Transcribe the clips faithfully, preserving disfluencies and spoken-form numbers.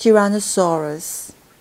Tyrannosaurus. Pliosaurodon.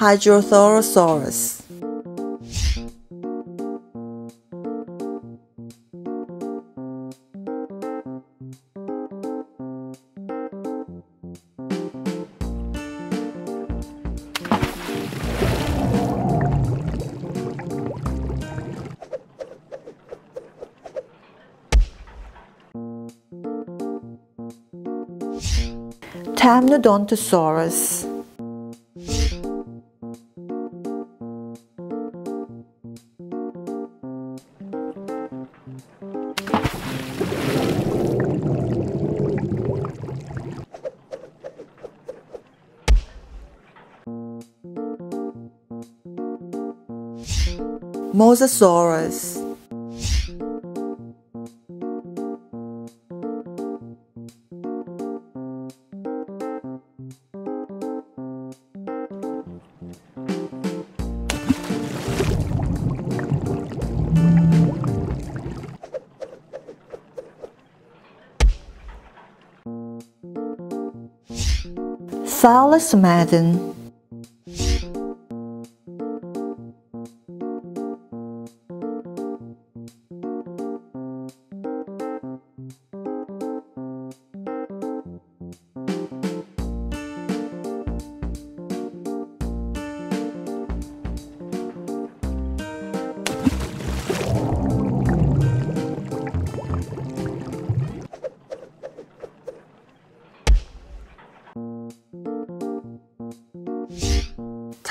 Hydrothorosaurus. Tamnodontosaurus. Mosasaurus.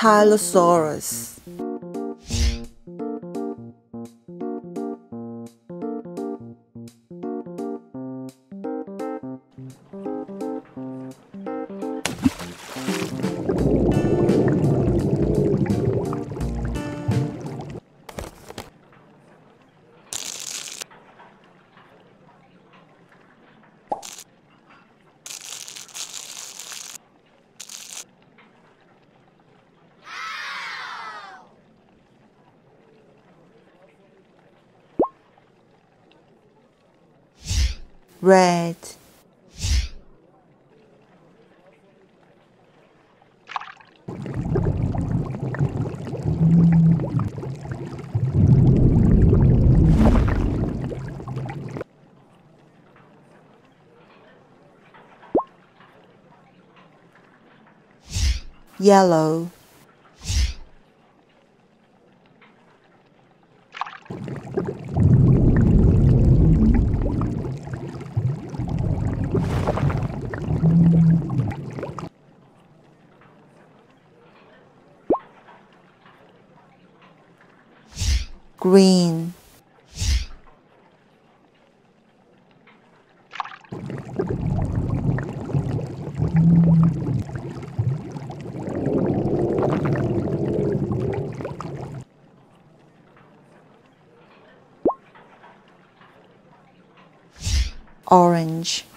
Tylosaurus. Tylosaurus. Red. Yellow. Green. Orange.